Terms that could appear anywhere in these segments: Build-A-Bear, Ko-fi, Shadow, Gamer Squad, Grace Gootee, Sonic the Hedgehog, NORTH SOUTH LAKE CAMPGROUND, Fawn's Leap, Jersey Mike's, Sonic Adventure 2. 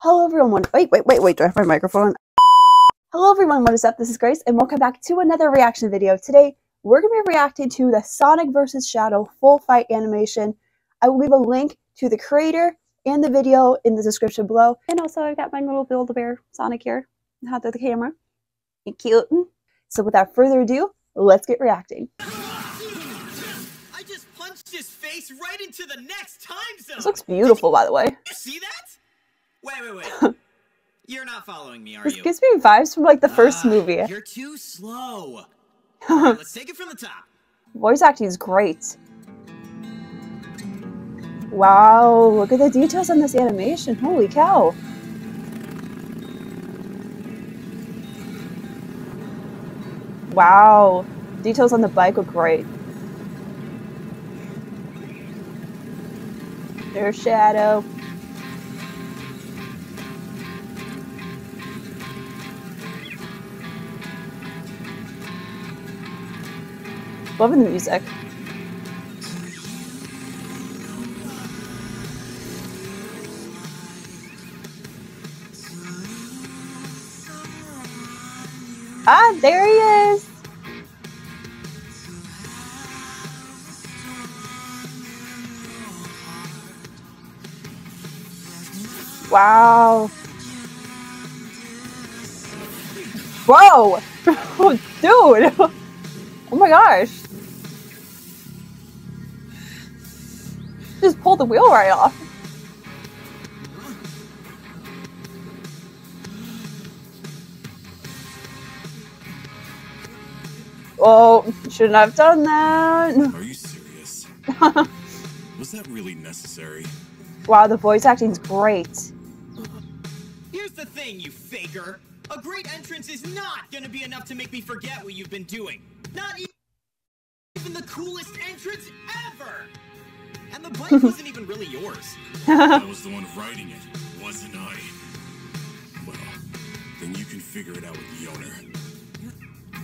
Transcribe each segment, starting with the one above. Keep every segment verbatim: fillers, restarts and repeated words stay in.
Hello everyone, wait, wait, wait, wait, do I have my microphone? Hello everyone, what is up? This is Grace and welcome back to another reaction video. Today, we're going to be reacting to the Sonic versus. Shadow full fight animation. I will leave a link to the creator and the video in the description below. And also, I've got my little Build-A-Bear Sonic here, out there the camera. You're cute. So without further ado, let's get reacting. I just punched his face right into the next time zone! This looks beautiful, by the way. You see that? Wait, wait, wait. You're not following me, are this you? This gives me vibes from, like, the first uh, movie. You're too slow. Right, let's take it from the top. Voice acting is great. Wow, look at the details on this animation. Holy cow. Wow. Details on the bike look great. There's Shadow. Loving the music. Ah, there he is! Wow! Whoa! Dude! Oh my gosh! Just pulled the wheel right off. Oh, shouldn't have done that. Are you serious? Was that really necessary? Wow, the voice acting's great. Here's the thing, you faker. A great entrance is not gonna be enough to make me forget what you've been doing. Not even the coolest entrance ever! And the bike wasn't even really yours. I was the one riding it, wasn't I? Well, then you can figure it out with the owner.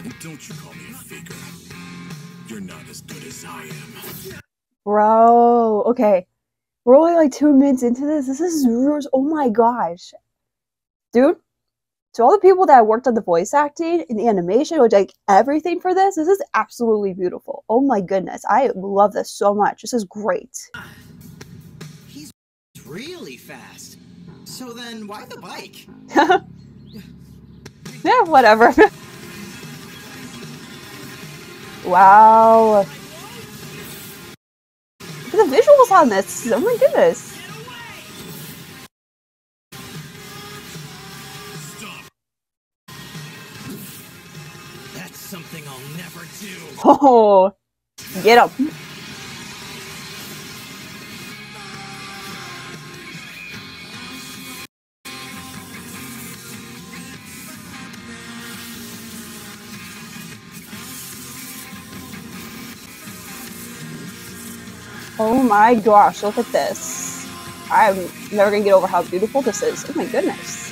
And don't you call me a faker. You're not as good as I am. Bro, okay. We're only like two minutes into this. This is yours. Oh my gosh. Dude, to all the people that worked on the voice acting and the animation, which like everything for this, this is absolutely beautiful. Oh my goodness, I love this so much. This is great. He's really fast. So then, why the bike? Yeah, whatever. Wow. Look at the visuals on this. Oh my goodness. Something I'll never do. Oh, get up. Oh my gosh, look at this. I'm never gonna get over how beautiful this is. Oh my goodness.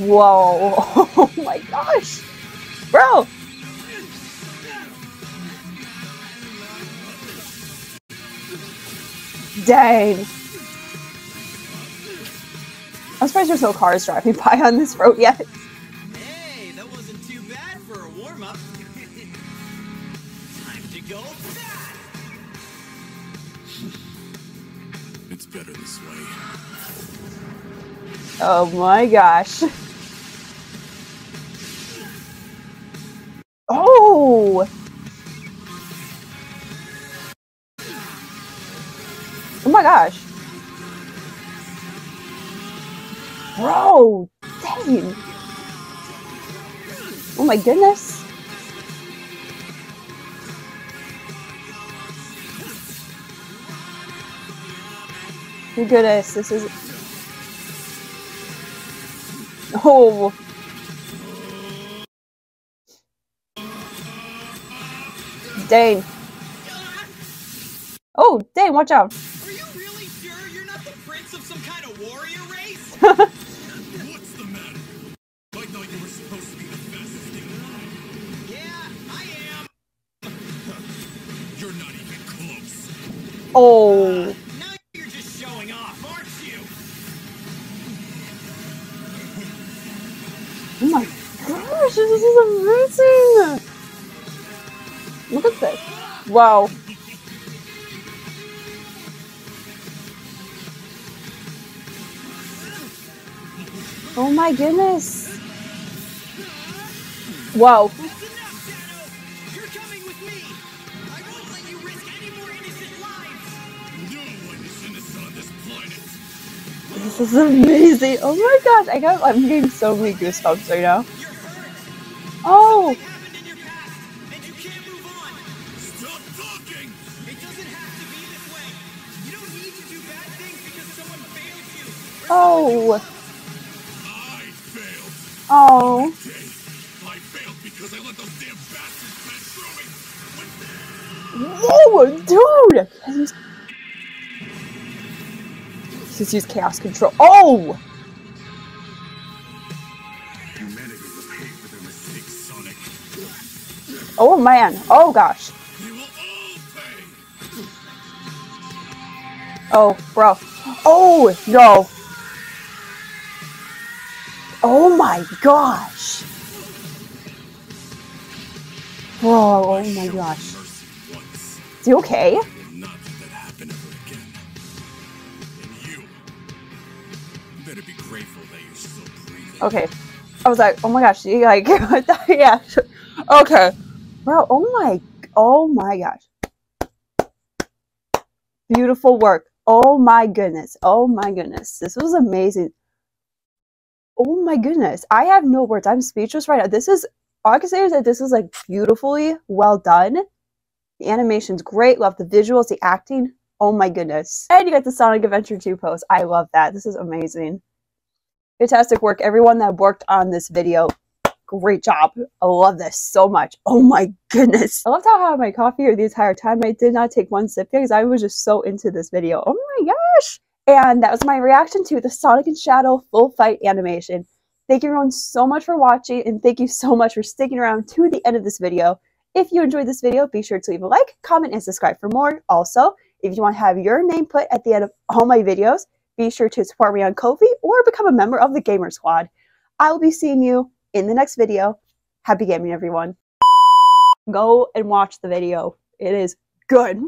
Whoa, oh my gosh, bro. Dang. I'm surprised there's no cars driving by on this road yet. Hey, that wasn't too bad for a warm-up. Time to go back. It's better this way. Oh my gosh. Oh! Oh my gosh. Bro, dang. Oh my goodness. My goodness, this is... Oh! Dang. Oh, dang, watch out. Are you really sure you're not the prince of some kind of warrior race? What's the matter? I thought you were supposed to be the fastest in line. Yeah, I am. You're not even close. Oh. Uh, This is amazing! Look at this. Wow. Oh my goodness. Wow. This is amazing! Oh my god, I got I'm getting so many goosebumps right now. Oh! Oh! Oh! Oh, dude! Just use chaos control. Oh! Humanity will pay for their mistakes, Sonic. Oh man! Oh gosh! You will all pay. Oh, bro! Oh no! Oh my gosh! Whoa! Oh my gosh! Is he okay? Okay, I was like, oh my gosh, you like, yeah, okay, bro, oh my, oh my gosh, beautiful work, oh my goodness, oh my goodness, this was amazing, oh my goodness, I have no words, I'm speechless right now, this is, all I can say is that this is like beautifully well done, the animation's great, love the visuals, the acting, oh my goodness, and you got the Sonic Adventure two post, I love that, this is amazing. Fantastic work, everyone that worked on this video. Great job. I love this so much. Oh my goodness. I loved how I had my coffee here the entire time. I did not take one sip because I was just so into this video. Oh my gosh. And that was my reaction to the Sonic and Shadow full fight animation. Thank you everyone so much for watching, and thank you so much for sticking around to the end of this video. If you enjoyed this video, be sure to leave a like, comment, and subscribe for more. Also, if you want to have your name put at the end of all my videos, be sure to support me on Ko-fi or become a member of the Gamer Squad. I will be seeing you in the next video. Happy gaming, everyone. Go and watch the video. It is good.